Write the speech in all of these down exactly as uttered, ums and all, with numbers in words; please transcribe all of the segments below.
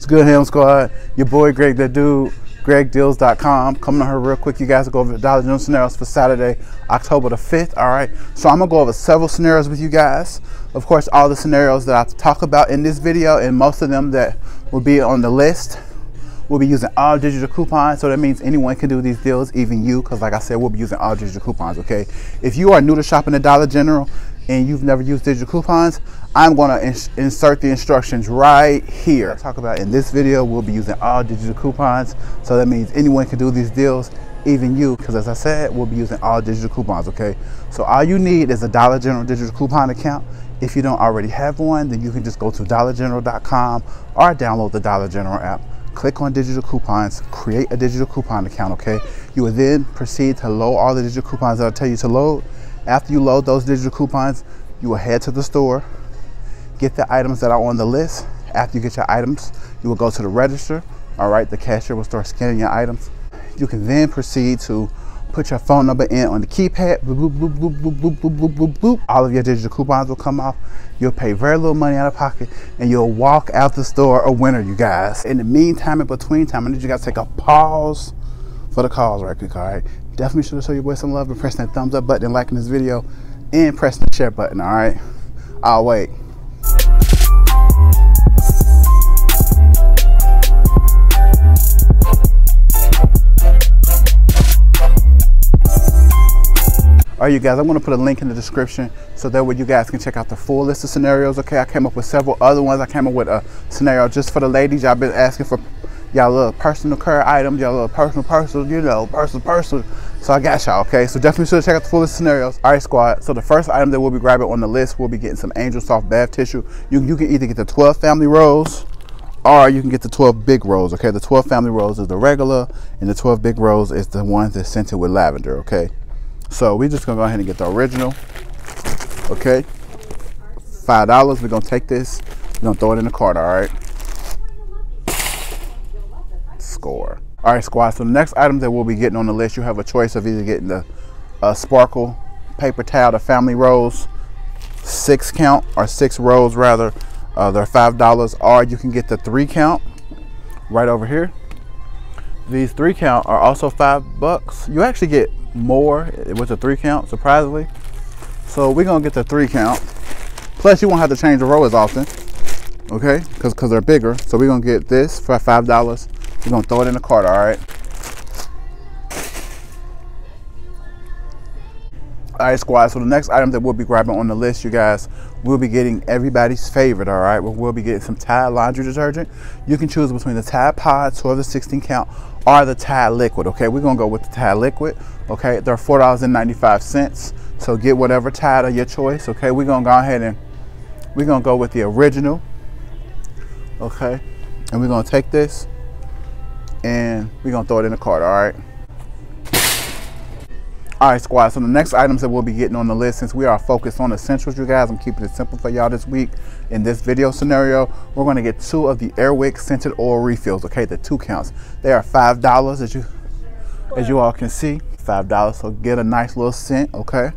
It's good, Helm Squad. Your boy Greg the Dude, Greg Deals dot com. Coming to her real quick. You guys will go over the Dollar General scenarios for Saturday, October the fifth. All right. So I'm gonna go over several scenarios with you guys. Of course, all the scenarios that I talk about in this video and most of them that will be on the list. We'll be using all digital coupons, so that means anyone can do these deals, even you, because like I said, we'll be using all digital coupons, okay? If you are new to shopping at Dollar General and you've never used digital coupons, I'm gonna ins insert the instructions right here. Talk about in this video, we'll be using all digital coupons, so that means anyone can do these deals, even you, because as I said, we'll be using all digital coupons, okay? So all you need is a Dollar General digital coupon account. If you don't already have one, then you can just go to Dollar General dot com or download the Dollar General app. Click on digital coupons, create a digital coupon account, okay? You will then proceed to load all the digital coupons that I'll tell you to load. After you load those digital coupons, you will head to the store, get the items that are on the list. After you get your items, you will go to the register, all right? The cashier will start scanning your items. You can then proceed to put your phone number in on the keypad, bloop, bloop, bloop, bloop, bloop, bloop, bloop, bloop, bloop. All of your digital coupons will come off. You'll pay very little money out of pocket and you'll walk out the store a winner, you guys. In the meantime, in between time, I need you guys to take a pause for the calls right quick, all right? Definitely sure to show your boy some love and pressing that thumbs up button and liking this video and pressing the share button, all right? I'll wait. All right, you guys, I'm gonna put a link in the description so that way you guys can check out the full list of scenarios, okay? I came up with several other ones. I came up with a scenario just for the ladies. Y'all been asking for y'all little personal care items, y'all little personal, personal, you know, personal, personal. So I got y'all, okay? So definitely should check out the full list of scenarios. All right, squad, so the first item that we'll be grabbing on the list, we'll be getting some Angel Soft bath tissue. You, you can either get the twelve family rolls or you can get the twelve big rolls, okay? The twelve family rolls is the regular and the twelve big rolls is the ones that's scented with lavender, okay? So we're just gonna go ahead and get the original, okay? Five dollars, we're gonna take this, we're gonna throw it in the cart, all right? Score. All right, squad, so the next item that we'll be getting on the list, you have a choice of either getting the uh, Sparkle paper towel, the family rolls, six count, or six rolls rather, uh, they're five dollars, or you can get the three count right over here. These three count are also five bucks. You actually get more with a three count, surprisingly. So we're gonna get the three count. Plus you won't have to change the roll as often, okay? Cause, Cause they're bigger. So we're gonna get this for five dollars. We're gonna throw it in the cart, all right? All right, squad, so the next item that we'll be grabbing on the list, you guys, we'll be getting everybody's favorite, all right? We'll be getting some Tide laundry detergent. You can choose between the Tide Pod, twelve to sixteen count, or the Tide liquid, okay? We're gonna go with the Tide liquid, okay? They're four ninety-five, so get whatever Tide of your choice, okay? We're gonna go ahead and, we're gonna go with the original, okay? And we're gonna take this, and we're gonna throw it in the cart, all right? All right, squad, so the next items that we'll be getting on the list, since we are focused on essentials, you guys, I'm keeping it simple for y'all this week. In this video scenario, we're gonna get two of the Air Wick scented oil refills, okay, the two counts. They are five dollars, as you, as you all can see, five dollars, so get a nice little scent, okay?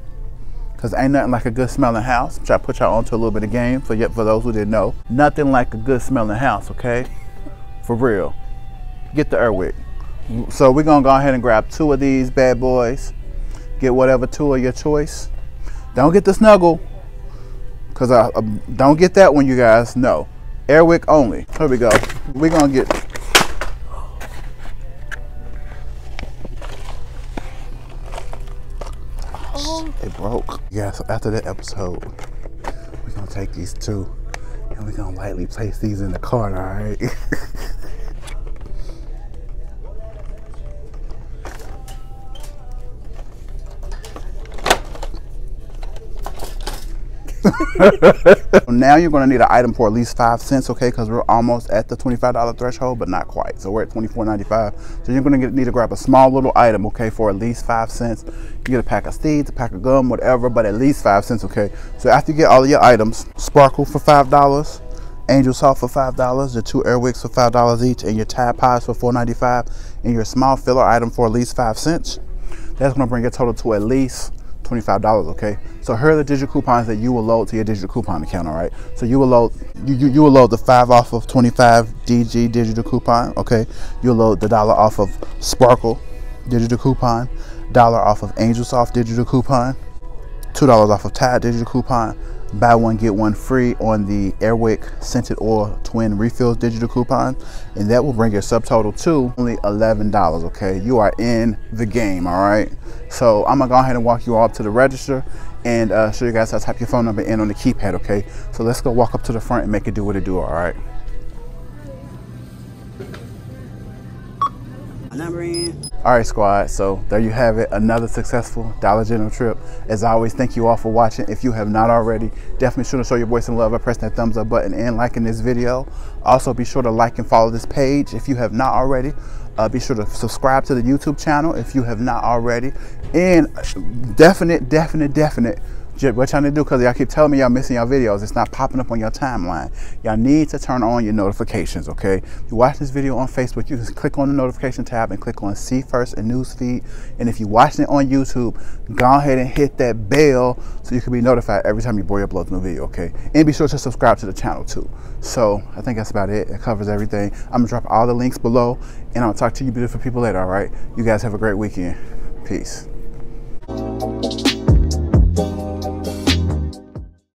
Cause ain't nothing like a good smelling house, which I put y'all onto a little bit of game for, for those who didn't know. Nothing like a good smelling house, okay? For real, get the Air Wick. So we're gonna go ahead and grab two of these bad boys. Get whatever two of your choice. Don't get the snuggle, cause I, I don't get that one, you guys. No, Air Wick only. Here we go. We're gonna get. Oh, it broke. Yeah. So after that episode, we're gonna take these two, and we're gonna lightly place these in the cart. All right. Now you're gonna need an item for at least five cents, okay, because we're almost at the twenty-five dollar threshold, but not quite. So we're at twenty-four ninety-five, so you're gonna get, need to grab a small little item, okay, for at least five cents. You get a pack of seeds, a pack of gum, whatever, but at least five cents, okay? So after you get all of your items, Sparkle for five dollars, Angel Soft for five dollars, the two Air Wicks for five dollars each, and your Tide Pods for four ninety-five, and your small filler item for at least five cents. That's gonna bring your total to at least twenty-five dollars, okay? So here are the digital coupons that you will load to your digital coupon account, all right? So you will load, you, you, you will load the five off of twenty-five D G digital coupon, okay? You'll load the dollar off of Sparkle digital coupon, dollar off of Angel Soft digital coupon, two dollars off of Tide digital coupon, buy one get one free on the Air Wick scented oil twin refills digital coupon, and that will bring your subtotal to only eleven dollars, okay? You are in the game, all right? So I'm gonna go ahead and walk you all up to the register and uh, show you guys how to type your phone number in on the keypad, okay? So let's go walk up to the front and make it do what it do, all right? Number in. All right, squad, so there you have it, another successful Dollar General trip. As always, thank you all for watching. If you have not already, definitely sure to show your boy some love by pressing that thumbs up button and liking this video. Also, be sure to like and follow this page if you have not already. Uh, be sure to subscribe to the YouTube channel if you have not already. And definite, definite, definite, what y'all need to do, because y'all keep telling me y'all missing y'all videos, it's not popping up on your timeline. Y'all need to turn on your notifications, okay? If you watch this video on Facebook, you can click on the notification tab and click on see first and newsfeed. And if you're watching it on YouTube, go ahead and hit that bell so you can be notified every time your boy uploads a new video, okay? And be sure to subscribe to the channel too. So I think that's about it. It covers everything. I'm gonna drop all the links below, and I'll talk to you beautiful people later, all right? You guys have a great weekend. Peace.